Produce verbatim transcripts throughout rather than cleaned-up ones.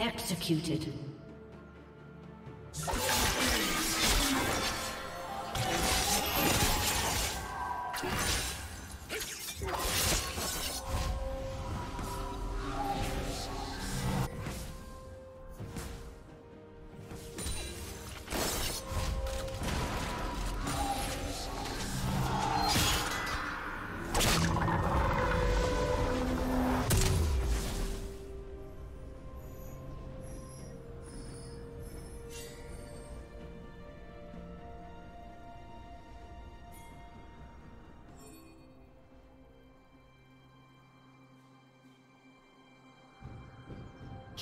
Executed.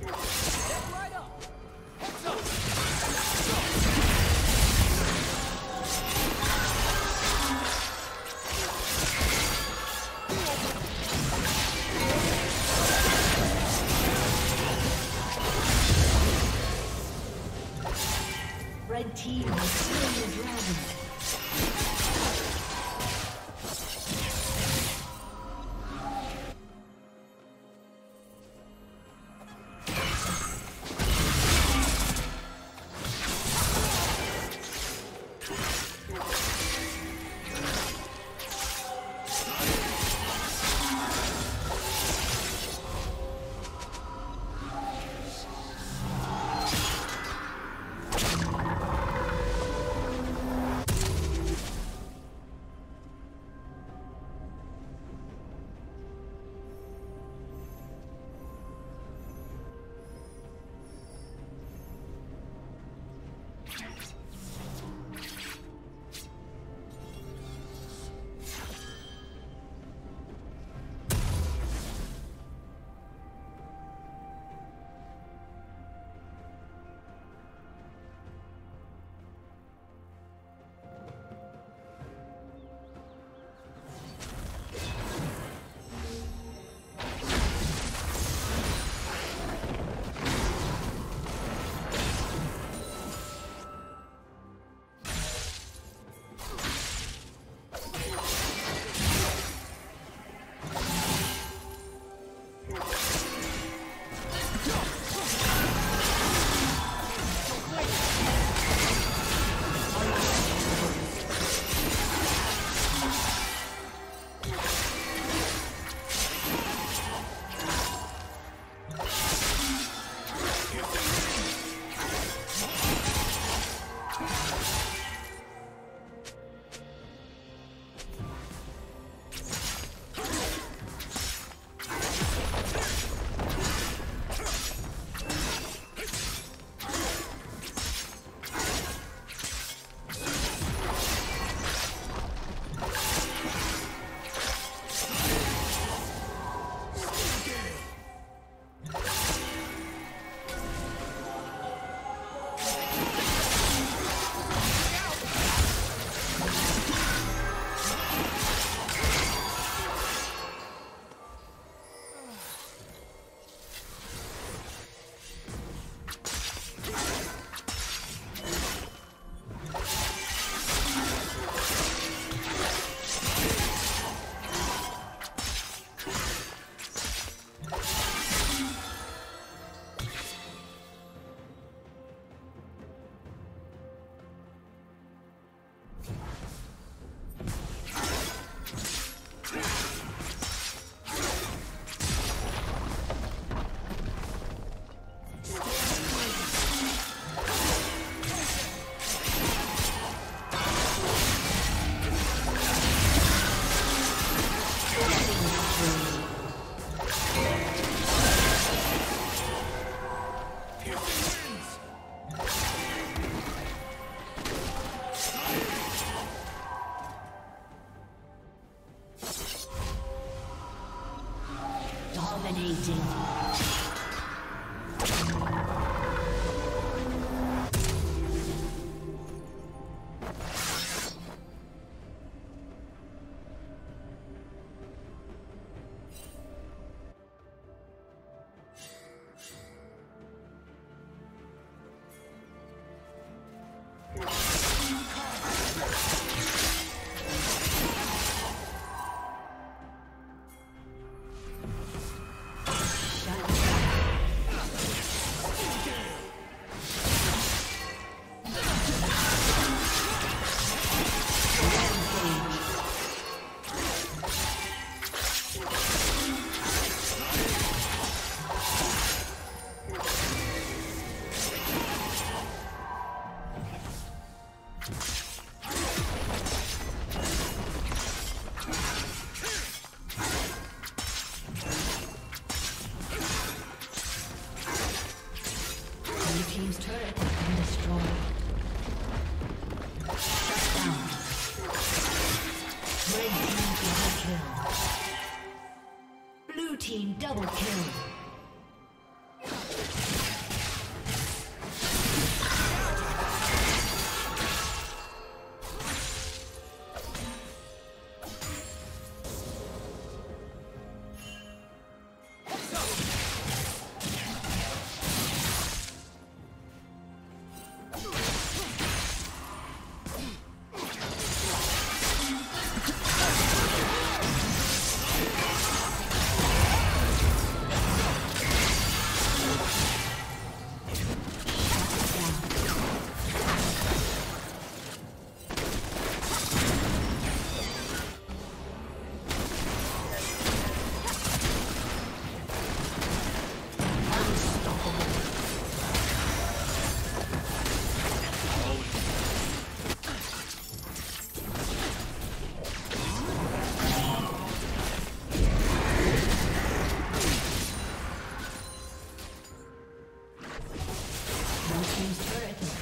Step right up. Red team is slain the dragon.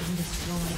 been destroyed.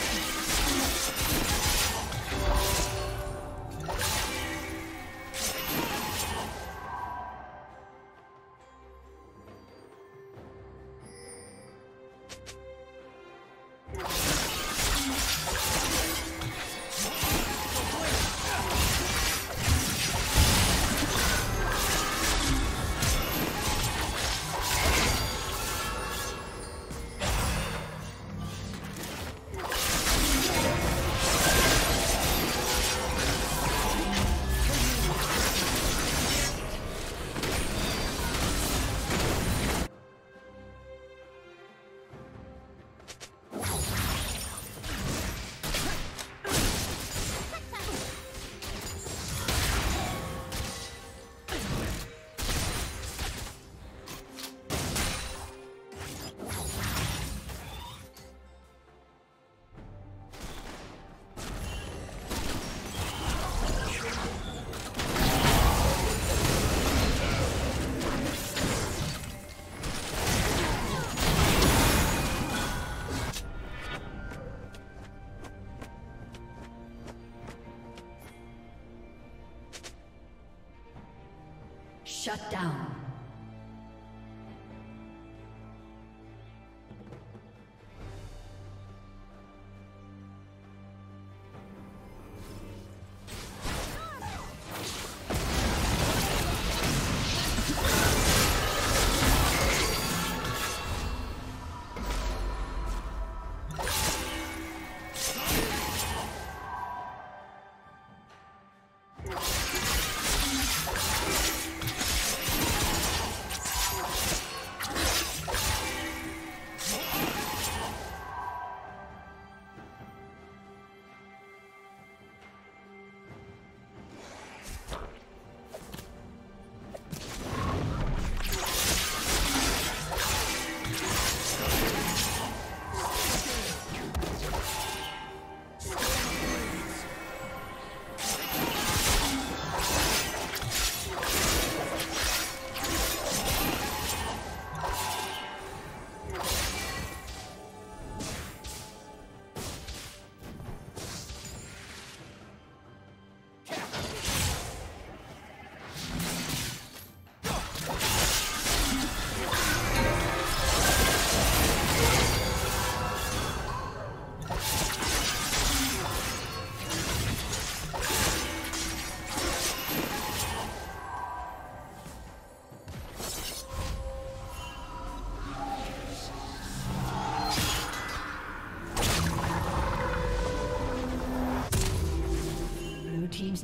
Shut down. Team's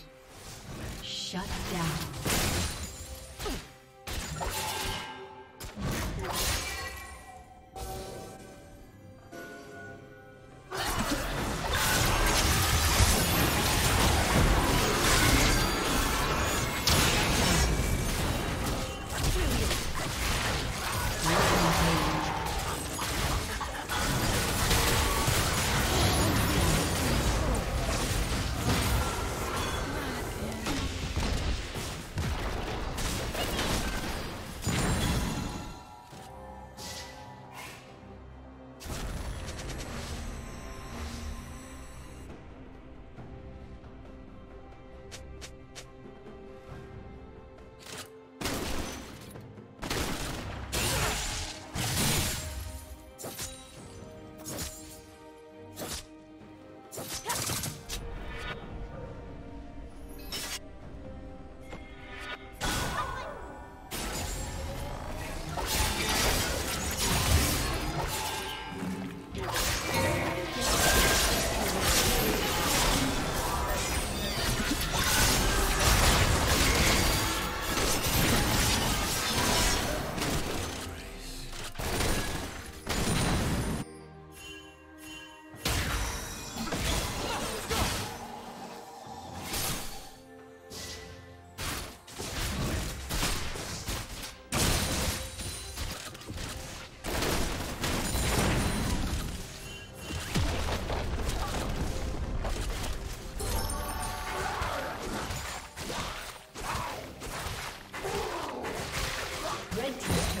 Shut down.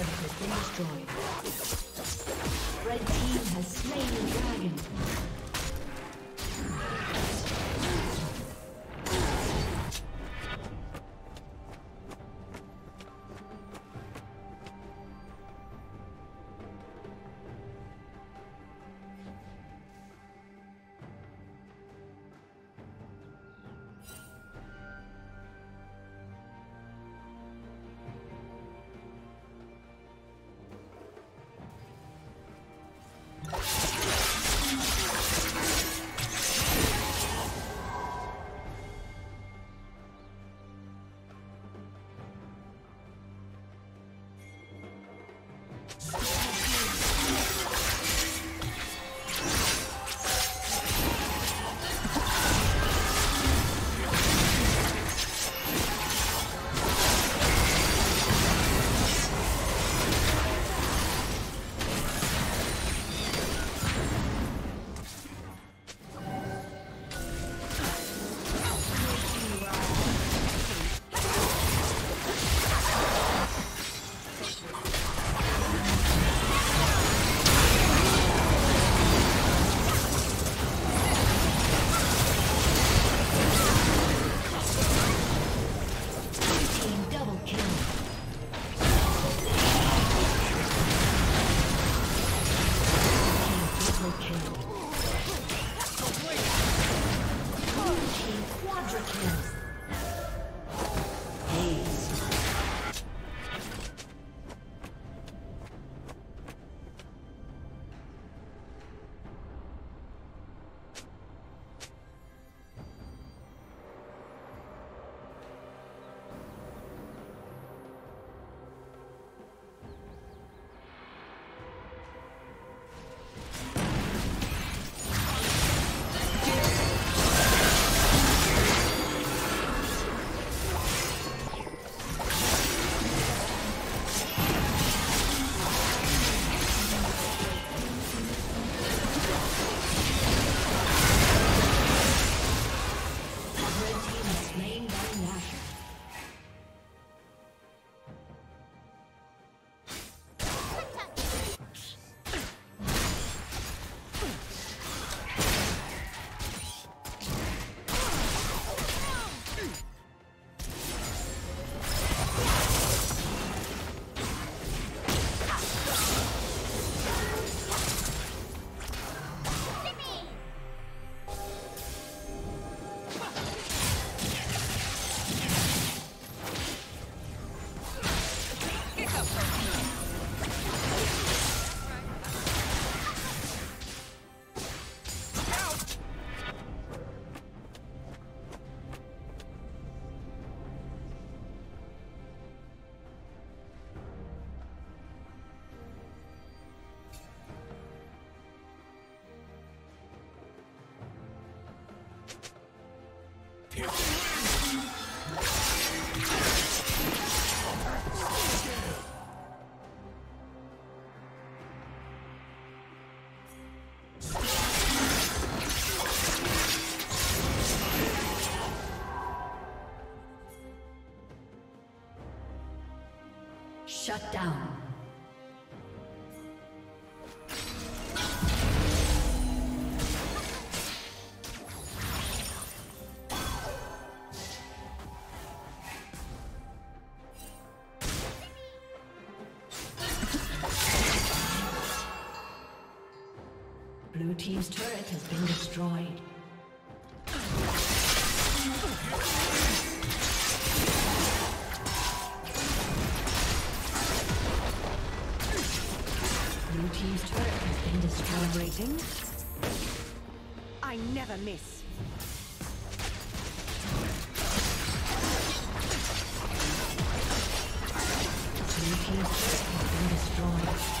turret has been destroyed. Red team has slain the dragon. Shut down. Blue team's turret has been destroyed. Team's turret has been destroyed. I never miss. Blue team's turret has been destroyed.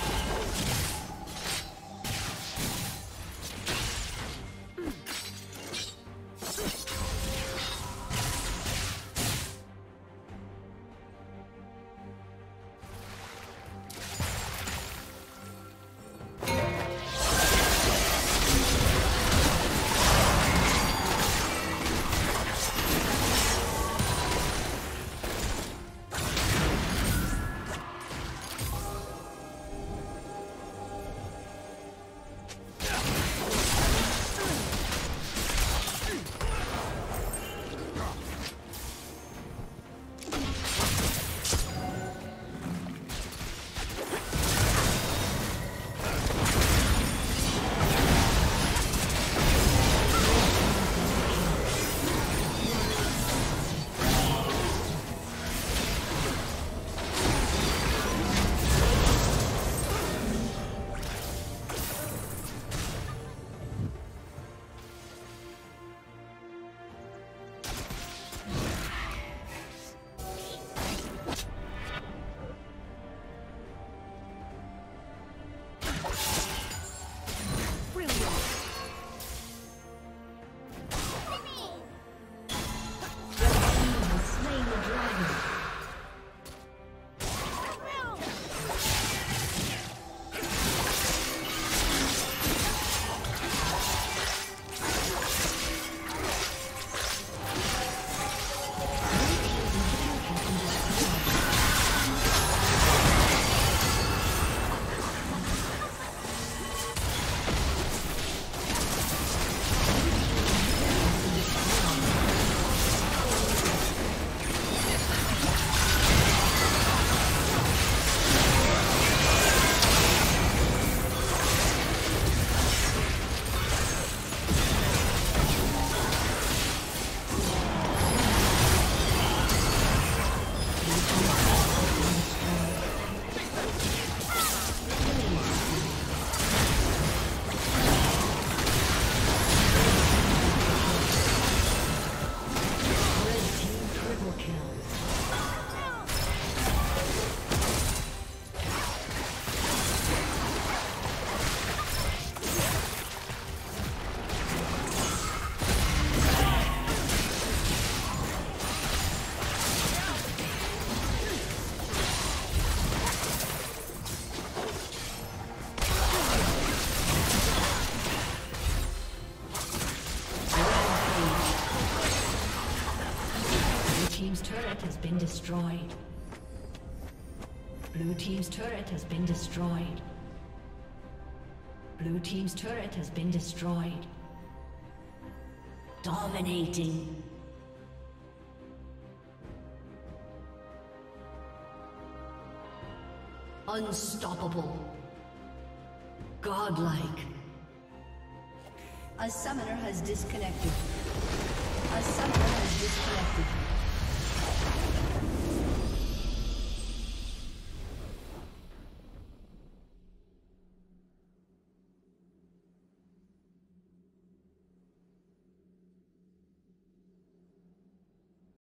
been destroyed. Blue team's turret has been destroyed. Blue team's turret has been destroyed. Dominating. Unstoppable. Godlike. A summoner has disconnected. A summoner has disconnected.